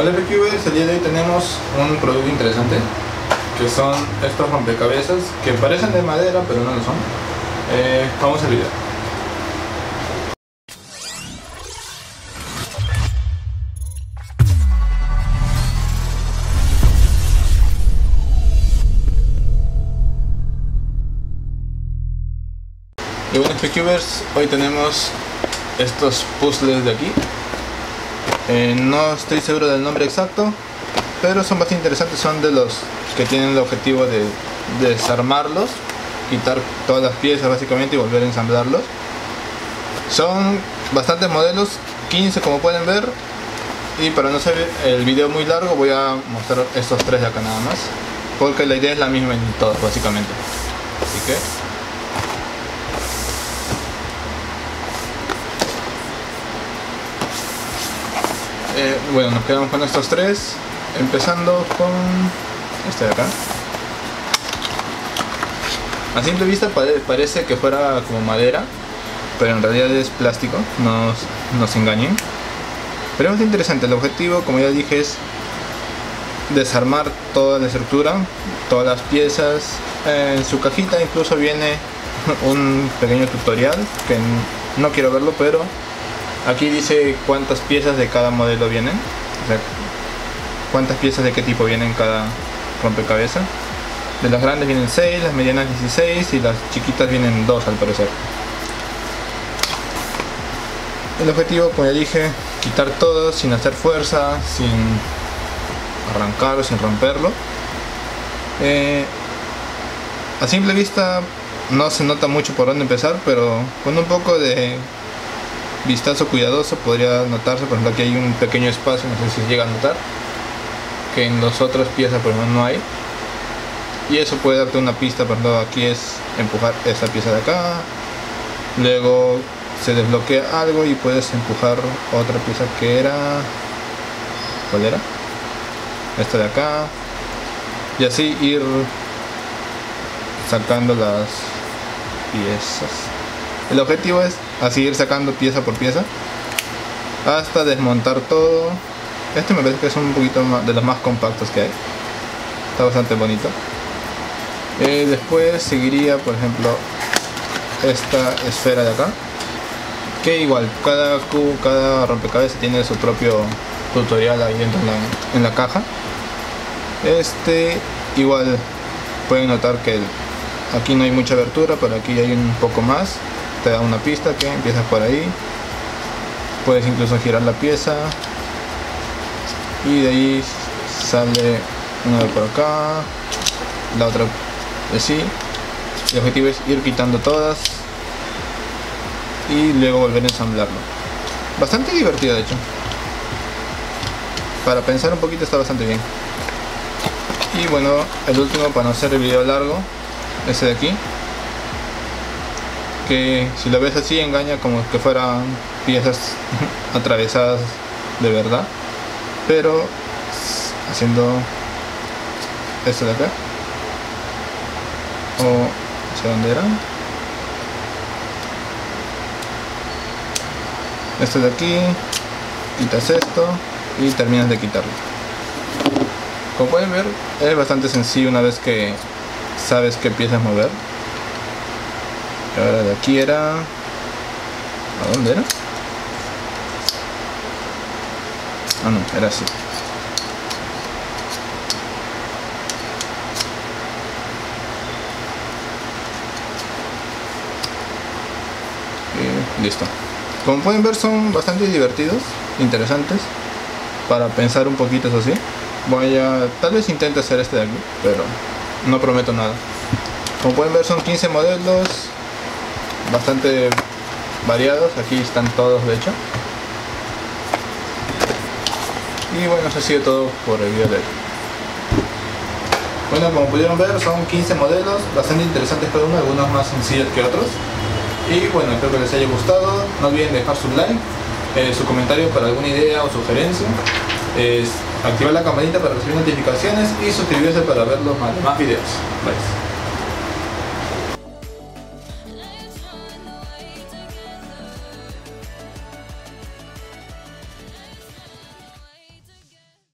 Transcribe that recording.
Hola Freakyubers, el día de hoy tenemos un producto interesante que son estos rompecabezas que parecen de madera pero no lo son. Vamos al video. Y bueno Freakyubers, hoy tenemos estos puzzles de aquí. No estoy seguro del nombre exacto, pero son bastante interesantes, son de los que tienen el objetivo de desarmarlos, quitar todas las piezas básicamente y volver a ensamblarlos. Son bastantes modelos, 15 como pueden ver, y para no hacer el video muy largo voy a mostrar estos tres de acá nada más, porque la idea es la misma en todos básicamente. Así que bueno, nos quedamos con estos tres, empezando con este de acá. A simple vista parece que fuera como madera, pero en realidad es plástico, no nos engañen. Pero es muy interesante, el objetivo, como ya dije, es desarmar toda la estructura, todas las piezas. En su cajita incluso viene un pequeño tutorial, que no quiero verlo, pero aquí dice cuántas piezas de cada modelo vienen, o sea, cuántas piezas de qué tipo vienen cada rompecabezas. De las grandes vienen 6, las medianas 16 y las chiquitas vienen 2 al parecer. El objetivo, como ya dije, quitar todo sin hacer fuerza, sin arrancarlo, sin romperlo. A simple vista no se nota mucho por dónde empezar, pero con un poco de vistazo cuidadoso podría notarse. Por ejemplo, aquí hay un pequeño espacio, no sé si llega a notar, que en las otras piezas por ejemplo no hay, y eso puede darte una pista. Por ejemplo, aquí es empujar esta pieza de acá, luego se desbloquea algo y puedes empujar otra pieza que era, ¿cuál era? Esta de acá, y así ir sacando las piezas. El objetivo es así ir sacando pieza por pieza hasta desmontar todo. Este me parece que es un poquito más, de los más compactos que hay. Está bastante bonito. Después seguiría por ejemplo esta esfera de acá, que igual cada rompecabezas tiene su propio tutorial ahí dentro en la caja. Igual pueden notar que aquí no hay mucha abertura, pero aquí hay un poco más. Te da una pista que empiezas por ahí, puedes incluso girar la pieza y de ahí sale una por acá, la otra así. El objetivo es ir quitando todas y luego volver a ensamblarlo. Bastante divertido de hecho, para pensar un poquito está bastante bien. Y bueno, el último para no hacer el video largo, ese de aquí, que si lo ves así engaña como que fueran piezas atravesadas de verdad, pero haciendo esto de acá, o hacia dónde era, esto de aquí, quitas esto y terminas de quitarlo. Como pueden ver, es bastante sencillo una vez que sabes qué piezas mover. Ahora de aquí era, ¿a dónde era? Ah no, era así. Y listo. Como pueden ver son bastante divertidos, interesantes, para pensar un poquito eso sí. Tal vez intente hacer este de aquí, pero no prometo nada. Como pueden ver son 15 modelos, bastante variados, aquí están todos de hecho. Y bueno, eso ha sido todo por el video de hoy. Bueno, como pudieron ver son 15 modelos, bastante interesantes cada uno, algunos más sencillos que otros. Y bueno, espero que les haya gustado, no olviden dejar su like, su comentario para alguna idea o sugerencia, activar la campanita para recibir notificaciones y suscribirse para ver los más videos. Bye.